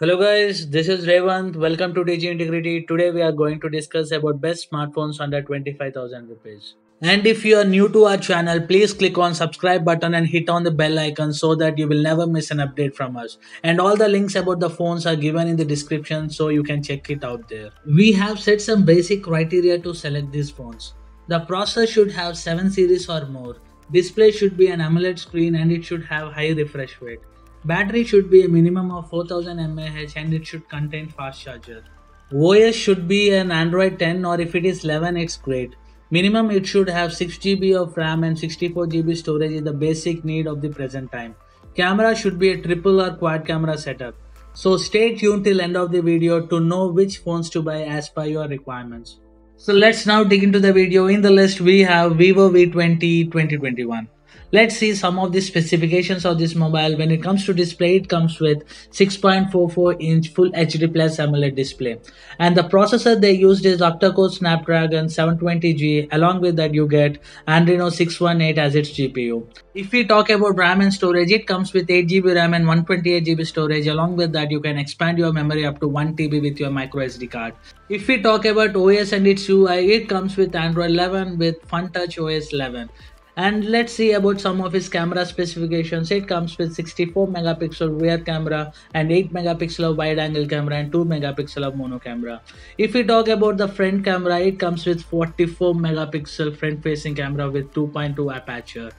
Hello guys, this is Ravin. Welcome to DigiIntegrity. Today we are going to discuss about best smartphones under 25,000 rupees. And if you are new to our channel, please click on subscribe button and hit on the bell icon so that you will never miss an update from us. And all the links about the phones are given in the description so you can check it out there. We have set some basic criteria to select these phones. The processor should have 7 series or more. Display should be an AMOLED screen and it should have high refresh rate. Battery should be a minimum of 4000 mAh and it should contain fast charger. OS should be an Android 10 or if it is 11 it's great. Minimum it should have 6GB of RAM and 64GB storage is the basic need of the present time. Camera should be a triple or quad camera setup. So stay tuned till end of the video to know which phones to buy as per your requirements. So let's now dig into the video. In the list we have Vivo V20 2021. Let's see some of the specifications of this mobile. When it comes to display, it comes with 6.44 inch full HD plus AMOLED display. And the processor they used is octa-core Snapdragon 720G. Along with that you get Adreno 618 as its GPU. If we talk about RAM and storage, it comes with 8GB RAM and 128GB storage. Along with that you can expand your memory up to 1TB with your microSD card. If we talk about OS and its UI, it comes with Android 11 with FunTouch OS 11. And let's see about some of its camera specifications. It comes with 64 megapixel rear camera and 8 megapixel wide angle camera and 2 megapixel mono camera. If we talk about the front camera, it comes with 44 megapixel front facing camera with 2.2 aperture.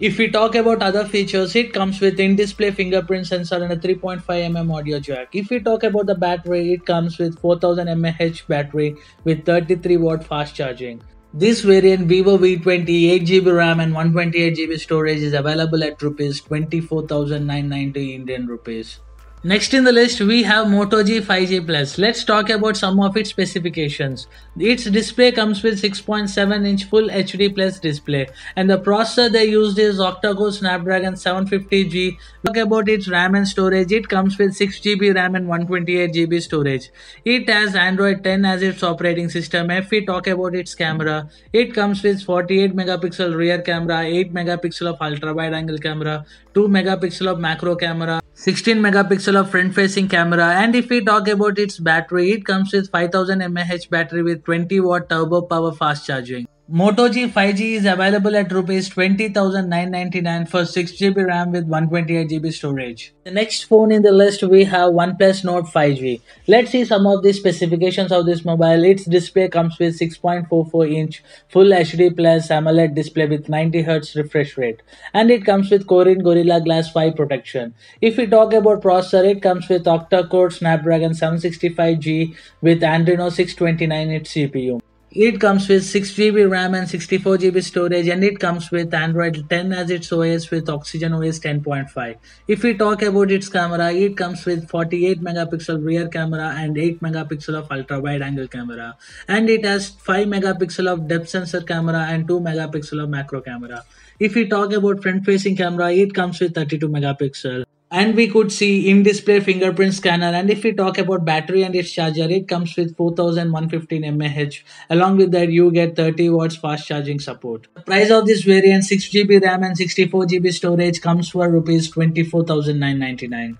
If we talk about other features, it comes with in-display fingerprint sensor and a 3.5mm audio jack. If we talk about the battery, it comes with 4000 mAh battery with 33 watt fast charging. This variant Vivo V20 8GB RAM and 128GB storage is available at ₹24,990 Indian rupees. Next in the list we have Moto G 5G Plus. Let's talk about some of its specifications. Its display comes with 6.7 inch full HD plus display and the processor they used is octa-core Snapdragon 750G. Talk about its RAM and storage, it comes with 6GB RAM and 128GB storage. It has Android 10 as its operating system. If we talk about its camera, it comes with 48 megapixel rear camera, 8 megapixel of ultra wide angle camera, 2 megapixel of macro camera, 16 megapixel of front facing camera. And if we talk about its battery, it comes with 5000 mAh battery with 20 watt turbo power fast charging. Moto G 5G is available at ₹20,999 for 6GB RAM with 128GB storage. The next phone in the list we have OnePlus Nord 5G. Let's see some of the specifications of this mobile. Its display comes with 6.44 inch full HD plus AMOLED display with 90Hz refresh rate and it comes with Corning Gorilla Glass 5 protection. If we talk about processor, it comes with octa-core Snapdragon 765G with Adreno 629 its CPU. It comes with 6GB RAM and 64GB storage and it comes with Android 10 as its OS with OxygenOS 10.5. If we talk about its camera, it comes with 48 megapixel rear camera and 8 megapixel of ultra wide angle camera. And it has 5 megapixel of depth sensor camera and 2 megapixel of macro camera. If we talk about front facing camera, it comes with 32 megapixel. And we could see in-display fingerprint scanner. And if we talk about battery and its charger, it comes with 4115 mAh. Along with that, you get 30 watts fast charging support. The price of this variant, 6GB RAM and 64GB storage, comes for ₹24,999.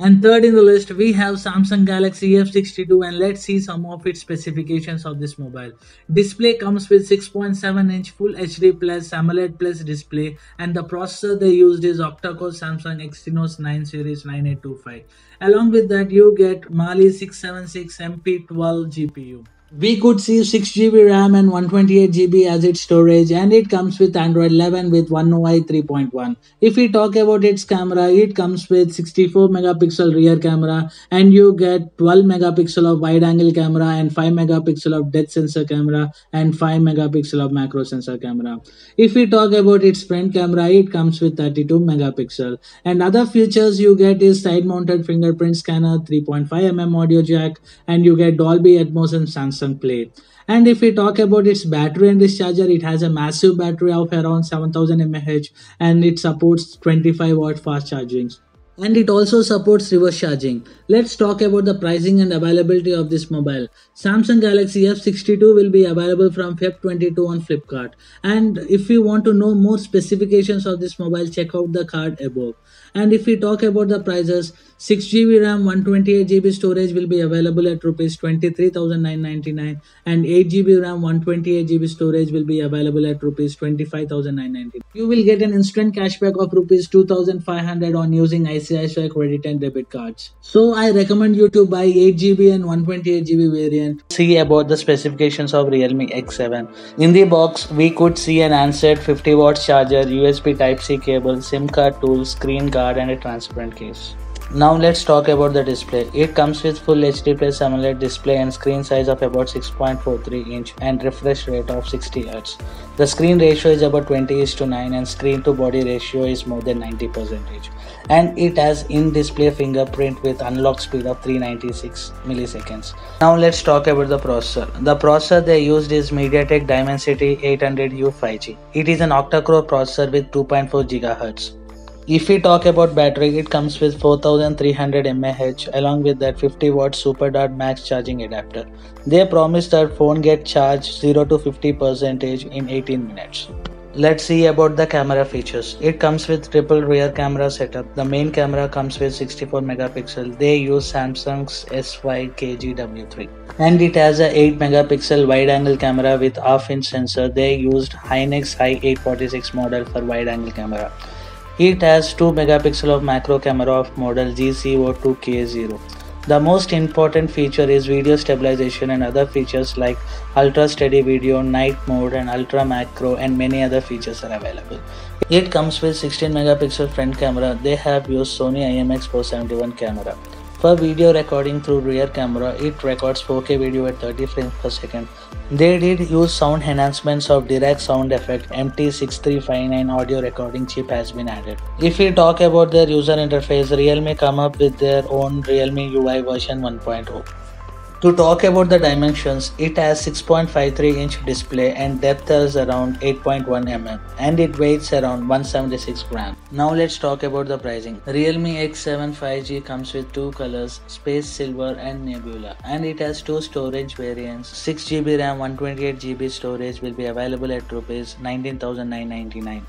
And third in the list, we have Samsung Galaxy F62 and let's see some of its specifications of this mobile. Display comes with 6.7 inch full HD plus AMOLED plus display and the processor they used is octa-core Samsung Exynos 9 series 9825. Along with that you get Mali 676 MP12 GPU. We could see 6GB RAM and 128GB as its storage and it comes with Android 11 with One UI 3.1. If we talk about its camera, it comes with 64 megapixel rear camera and you get 12 megapixel of wide angle camera and 5 megapixel of depth sensor camera and 5 megapixel of macro sensor camera. If we talk about its front camera, it comes with 32 megapixel and other features you get is side mounted fingerprint scanner, 3.5mm audio jack and you get Dolby Atmos and Samsung Play. And if we talk about its battery and its charger, it has a massive battery of around 7000 mAh and it supports 25 watt fast charging. and it also supports reverse charging. Let's talk about the pricing and availability of this mobile. Samsung Galaxy F62 will be available from Feb 22 on Flipkart. And if you want to know more specifications of this mobile, check out the card above. And if we talk about the prices, 6GB RAM, 128GB storage will be available at ₹23,999 and 8GB RAM, 128GB storage will be available at ₹25,999. You will get an instant cashback of ₹2,500 on using ICICI credit and debit cards. So I recommend you to buy 8GB and 128GB variant. See about the specifications of Realme X7. In the box, we could see an handset, 50 watts charger, USB Type-C cable, SIM card tool, screen guard and a transparent case. Now let's talk about the display. It comes with full HD plus AMOLED display and screen size of about 6.43 inch and refresh rate of 60 Hz. The screen ratio is about 20:9 and screen to body ratio is more than 90%. And it has in-display fingerprint with unlock speed of 396 milliseconds. Now let's talk about the processor. The processor they used is MediaTek Dimensity 800U 5G. It is an octa-core processor with 2.4 GHz. If we talk about battery, it comes with 4300 mAh along with that 50 watt super dot max charging adapter. They promise that phone get charged 0 to 50% in 18 minutes. Let's see about the camera features. It comes with triple rear camera setup. The main camera comes with 64 megapixel. They use Samsung's SYKGW3. And it has a 8 megapixel wide angle camera with half-inch sensor. They used Hynix Hi846 model for wide angle camera. It has 2 megapixel of macro camera of model GC02K0. The most important feature is video stabilization and other features like ultra steady video, night mode and ultra macro and many other features are available. It comes with 16 megapixel front camera. They have used Sony IMX471 camera. For video recording through rear camera, it records 4K video at 30 frames per second. They did use sound enhancements of Dirac sound effect. MT6359 audio recording chip has been added. If we talk about their user interface, Realme come up with their own Realme UI version 1.0. To talk about the dimensions, it has 6.53 inch display and depth is around 8.1 mm and it weighs around 176 grams. Now let's talk about the pricing. Realme X7 5G comes with two colors, Space Silver and Nebula, and it has two storage variants. 6GB RAM, 128GB storage will be available at ₹19,999.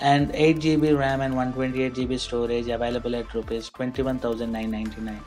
And 8GB RAM and 128GB storage available at ₹21,999.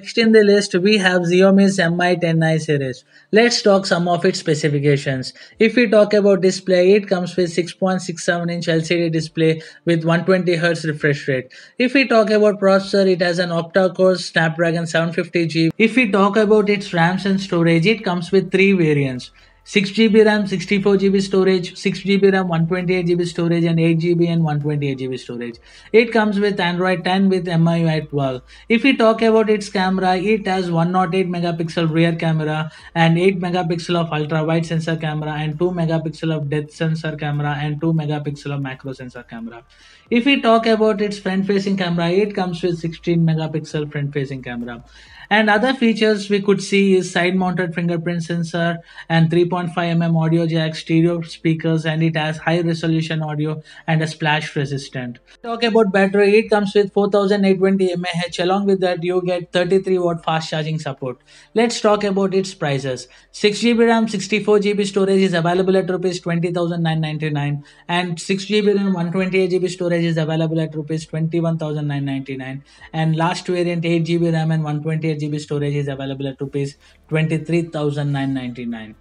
Next in the list, we have Xiaomi's Mi 10i series. Let's talk some of its specifications. If we talk about display, it comes with 6.67 inch LCD display with 120Hz refresh rate. If we talk about processor, it has an octa-core Snapdragon 750G. If we talk about its RAMs and storage, it comes with three variants. 6GB RAM, 64GB storage, 6GB RAM, 128GB storage and 8GB and 128GB storage. It comes with Android 10 with MIUI 12. If we talk about its camera, it has 108 megapixel rear camera and 8 megapixel of ultra wide sensor camera and 2 megapixel of depth sensor camera and 2 megapixel of macro sensor camera. If we talk about its front facing camera, it comes with 16 megapixel front facing camera. And other features we could see is side mounted fingerprint sensor and 3.5mm audio jack, stereo speakers, and it has high resolution audio and a splash resistant. Talk about battery, it comes with 4820 mAh. Along with that, you get 33 watt fast charging support. Let's talk about its prices. 6GB RAM, 64GB storage is available at ₹20,999 and 6GB RAM, 128GB storage is available at ₹21,999 and last variant 8GB RAM and 128GB storage is available at ₹23,999.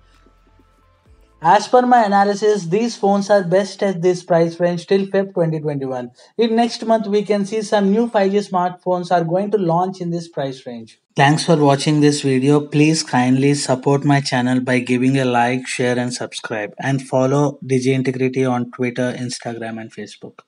As per my analysis, these phones are best at this price range till Feb 2021. In next month, we can see some new 5G smartphones are going to launch in this price range. Thanks for watching this video. Please kindly support my channel by giving a like, share and subscribe. And follow DigiIntegrity on Twitter, Instagram and Facebook.